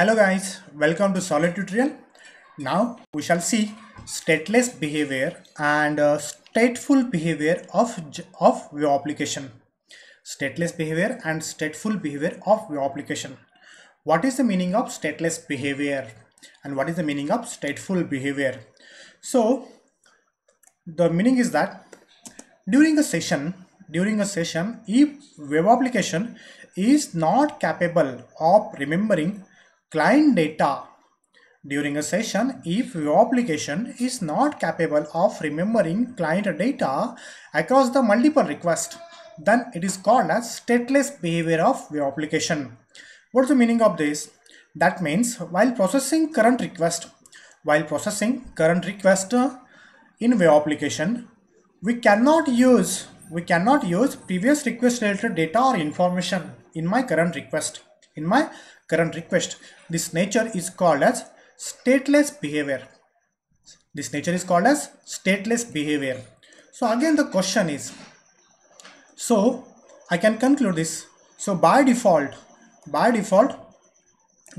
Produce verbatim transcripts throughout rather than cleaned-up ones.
Hello guys, welcome to Solid Tutorial. Now we shall see stateless behavior and uh, stateful behavior of, of web application. Stateless behavior and stateful behavior of web application. What is the meaning of stateless behavior and what is the meaning of stateful behavior? So the meaning is that during a session, during a session, if web application is not capable of remembering client data during a session, if your application is not capable of remembering client data across the multiple requests, then it is called as stateless behavior of your application. What's the meaning of this? That means while processing current request, while processing current request in web application, we cannot use we cannot use previous request related data or information in my current request. In my current request, this nature is called as stateless behavior. This nature is called as stateless behavior. So again the question is, so I can conclude this. So by default, by default,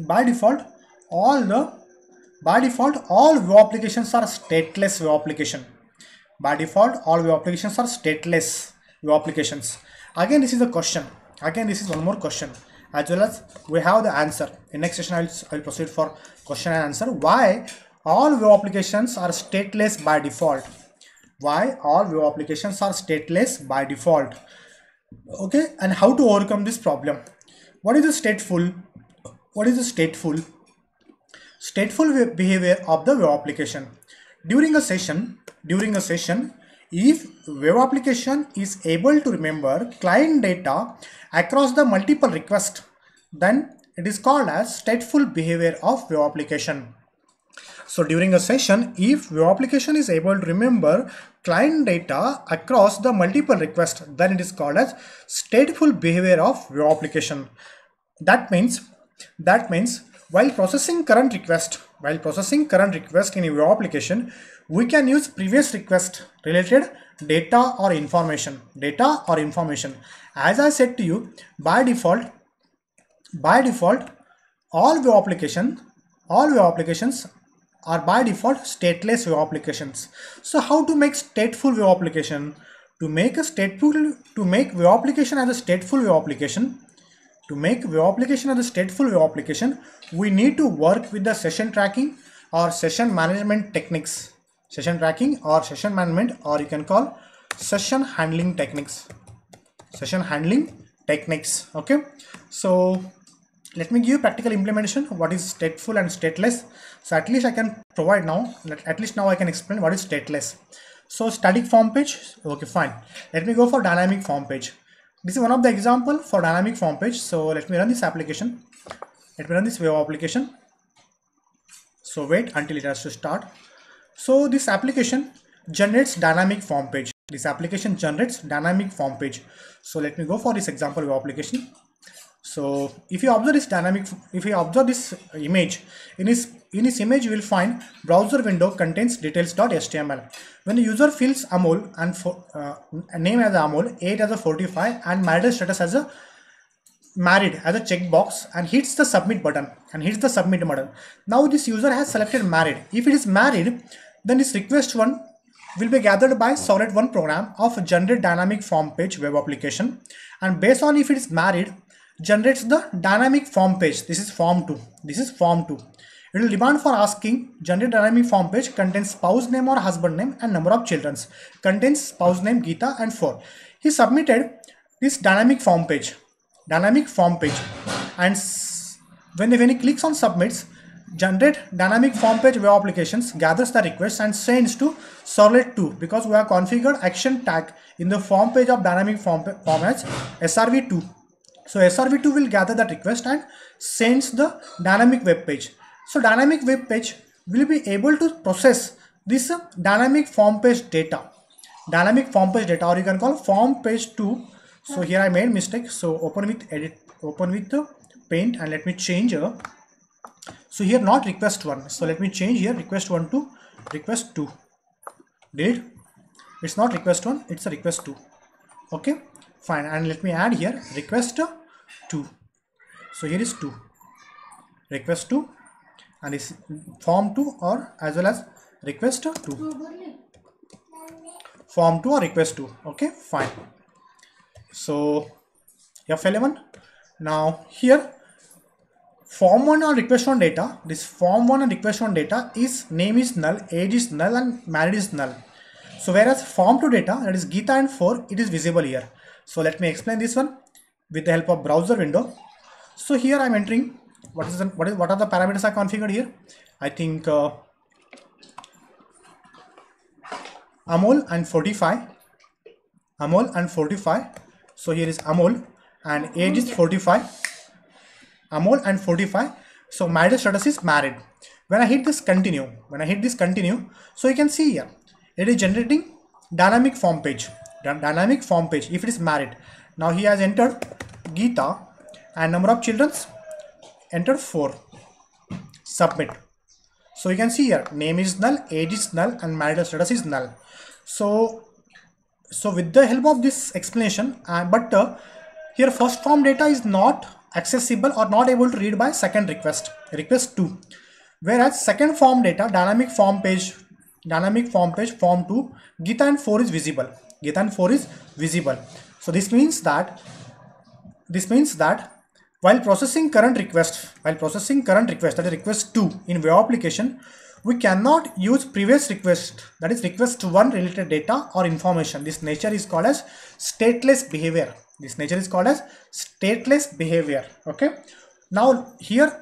by default, all the by default all web applications are stateless web application. By default, all web applications are stateless web applications. Again, this is a question. Again, this is one more question. As well as we have the answer. In next session, I will, I will proceed for question and answer. Why all web applications are stateless by default? Why all web applications are stateless by default? Okay, and how to overcome this problem? What is the stateful? What is the stateful? Stateful behavior of the web application. During a session, during a session, if web application is able to remember client data across the multiple requests, then it is called as stateful behavior of web application. So during a session, if web application is able to remember client data across the multiple requests, then it is called as stateful behavior of web application. That means, that means while processing current request, while processing current request in a web application, we can use previous request related data or information, data or information. As I said to you, by default, by default, all web application, all web applications are by default stateless web applications. So how to make stateful web application? To make a stateful, to make web application as a stateful web application, to make web application as a stateful web application, we need to work with the session tracking or session management techniques. Session tracking or session management, or you can call session handling techniques. Session handling techniques. Okay. So let me give you practical implementation. What is stateful and stateless? So at least I can provide now. At least now I can explain what is stateless. So static form page. Okay, fine. Let me go for dynamic form page. This is one of the example for dynamic form page. So let me run this application. Let me run this web application. So wait until it has to start. So this application generates dynamic form page. This application generates dynamic form page. So let me go for this example web application. So if you observe this dynamic, if you observe this image, in this in this image you will find browser window contains details dot H T M L. When the user fills A M O L and for, uh, name as A M O L, age as a forty-five, and marital status as a married as a checkbox, and hits the submit button and hits the submit button. Now this user has selected married. If it is married, then this request one will be gathered by Servlet one program of generate dynamic form page web application, and based on if it is married, generates the dynamic form page. This is form two. This is form two. It will demand for asking generate dynamic form page contains spouse name or husband name and number of children, contains spouse name Gita and four. He submitted this dynamic form page, dynamic form page, and when, when he clicks on submits, generate dynamic form page web applications gathers the request and sends to Servlet two, because we have configured action tag in the form page of dynamic form as S R V two. So S R V two will gather that request and sends the dynamic web page. So dynamic web page will be able to process this dynamic form page data, dynamic form page data, or you can call form page two. So here I made mistake. So open with edit, open with the paint, and let me change. Uh, So here not request one. So let me change here request one to request two. Delete. It's not request one. It's a request two. Okay, fine. And let me add here request two. So here is two. request to and is form to or as well as request to, form to or request to. Okay, fine. So F eleven. Now here form one or request one data, this form one and request one data is name is null, age is null and married is null. So whereas form two data, that is Gita and four, it is visible here. So let me explain this one with the help of browser window. So here I'm entering what is the, what is what are the parameters are configured here. I think uh, amol and forty-five, amol and forty-five. So here is amol and age is forty-five, amol and forty-five. So marriage status is married. When I hit this continue, when I hit this continue, so you can see here it is generating dynamic form page. Dynamic form page if it is married. Now he has entered Gita and number of children entered four. Submit. So you can see here name is null, age is null, and marital status is null. So, so with the help of this explanation, uh, but uh, here first form data is not accessible or not able to read by second request, request two. Whereas second form data, dynamic form page, dynamic form page, form two, Gita and four is visible. Gita and four is visible. So this means that this means that while processing current request, while processing current request, that is request two in web application, we cannot use previous request, that is request one related data or information. This nature is called as stateless behavior. This nature is called as stateless behavior. Okay. Now here,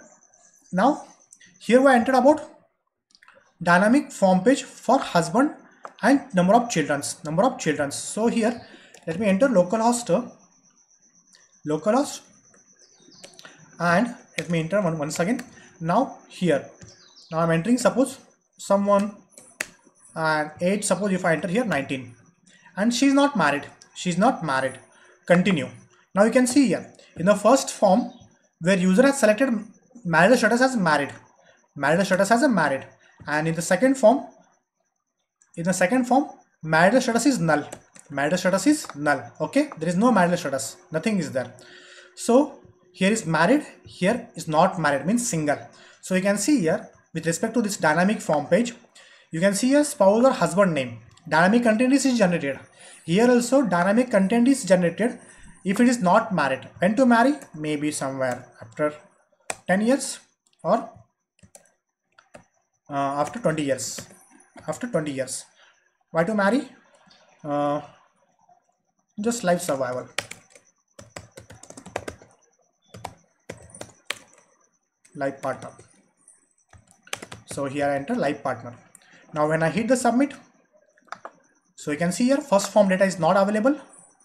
now here we entered about dynamic form page for husband and number of children's, number of children's. So here, let me enter localhost, localhost. And let me enter one once again. Now here, now I'm entering suppose someone and age, suppose if I enter here nineteen and she's not married, she's not married. Continue. Now you can see here in the first form where user has selected marital status as married, marital status as a married, and in the second form, in the second form marital status is null, marital status is null. Okay, there is no marital status, nothing is there. So here is married, here is not married, means single. So you can see here with respect to this dynamic form page, you can see a spouse or husband name. Dynamic content is generated. Here also dynamic content is generated if it is not married. When to marry? Maybe somewhere after ten years or uh, after twenty years. After twenty years. Why to marry? Uh, just life survival. Life partner. So here I enter life partner. Now when I hit the submit, so you can see here first form data is not available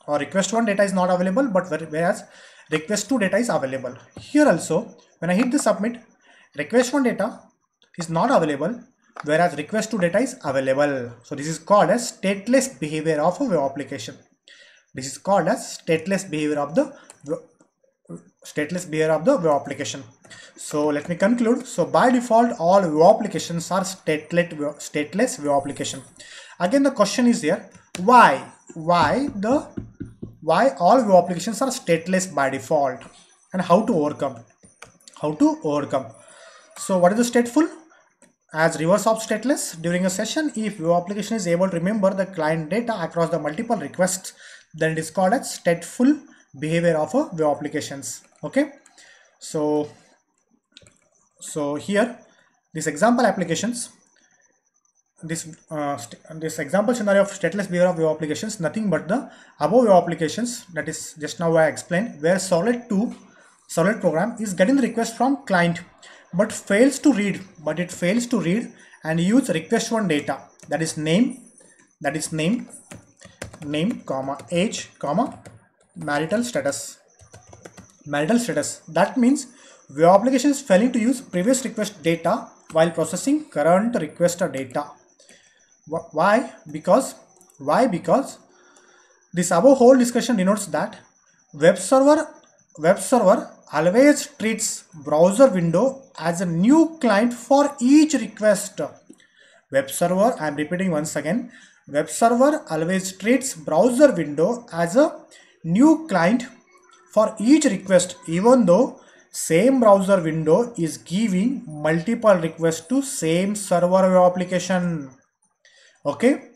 or request one data is not available, but whereas request two data is available. Here also when I hit the submit, request one data is not available, whereas request two data is available. So this is called as stateless behavior of a web application. This is called as stateless behavior of the stateless behavior of the web application. So let me conclude. So by default all web applications are stateless stateless web application. Again the question is here, why why the why all web applications are stateless by default and how to overcome, how to overcome. So what is the stateful? As reverse of stateless, during a session if web application is able to remember the client data across the multiple requests, then it is called as stateful behavior of a web applications. Okay, so so here this example applications, this uh, this example scenario of stateless behavior of web applications, nothing but the above web applications, that is just now I explained, where Servlet two Servlet program is getting the request from client but fails to read, but it fails to read and use request one data, that is name, that is name, name comma age comma marital status, marital status. That means web application is failing to use previous request data while processing current request data. Why? Because why? Because this above whole discussion denotes that web server web server always treats browser window as a new client for each request. Web server, I am repeating once again, web server always treats browser window as a new client for each request, even though same browser window is giving multiple requests to same server application. Okay,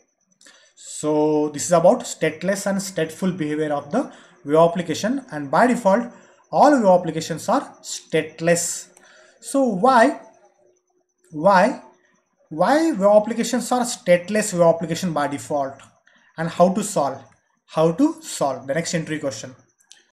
so this is about stateless and stateful behavior of the web application, and by default all web applications are stateless. So why why why web applications are stateless web application by default, and how to solve how to solve the next entry question.